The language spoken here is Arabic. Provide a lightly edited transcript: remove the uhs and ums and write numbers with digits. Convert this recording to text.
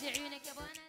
راجع عيونك يا بونس.